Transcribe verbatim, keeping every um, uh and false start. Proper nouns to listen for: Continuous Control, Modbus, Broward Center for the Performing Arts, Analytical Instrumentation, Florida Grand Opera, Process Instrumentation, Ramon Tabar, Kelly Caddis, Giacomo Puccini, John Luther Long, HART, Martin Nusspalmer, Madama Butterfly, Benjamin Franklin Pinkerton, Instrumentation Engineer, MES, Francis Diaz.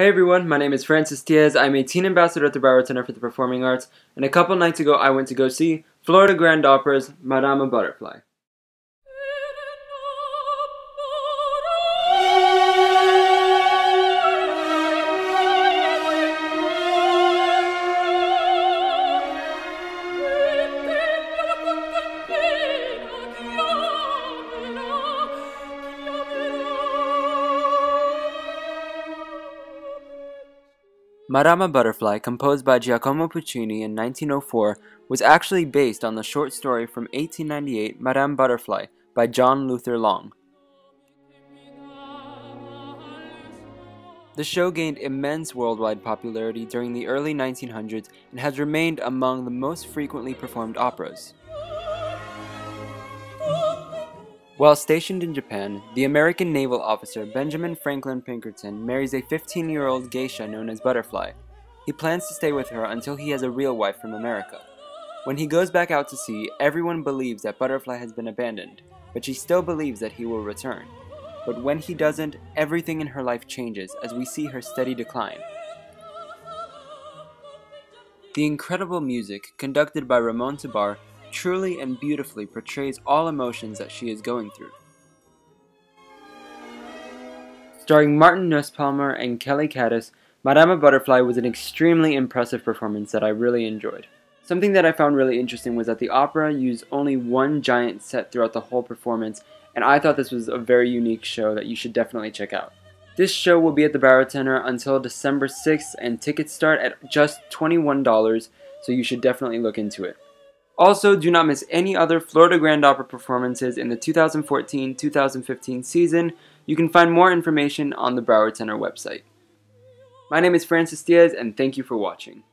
Hey everyone, my name is Francis Diaz. I'm a teen ambassador at the Broward Center for the Performing Arts, and a couple nights ago I went to go see Florida Grand Opera's Madama Butterfly. Madama Butterfly, composed by Giacomo Puccini in nineteen oh four, was actually based on the short story from eighteen ninety-eight, Madame Butterfly, by John Luther Long. The show gained immense worldwide popularity during the early nineteen hundreds and has remained among the most frequently performed operas. While stationed in Japan, the American naval officer Benjamin Franklin Pinkerton marries a fifteen-year-old geisha known as Butterfly. He plans to stay with her until he has a real wife from America. When he goes back out to sea, everyone believes that Butterfly has been abandoned, but she still believes that he will return. But when he doesn't, everything in her life changes as we see her steady decline. The incredible music, conducted by Ramon Tabar, truly and beautifully portrays all emotions that she is going through. Starring Martin Nusspalmer and Kelly Caddis, Madama Butterfly was an extremely impressive performance that I really enjoyed. Something that I found really interesting was that the opera used only one giant set throughout the whole performance, and I thought this was a very unique show that you should definitely check out. This show will be at the Broward Center until December sixth, and tickets start at just twenty-one dollars, so you should definitely look into it. Also, do not miss any other Florida Grand Opera performances in the two thousand fourteen two thousand fifteen season. You can find more information on the Broward Center website. My name is Francis Diaz, and thank you for watching.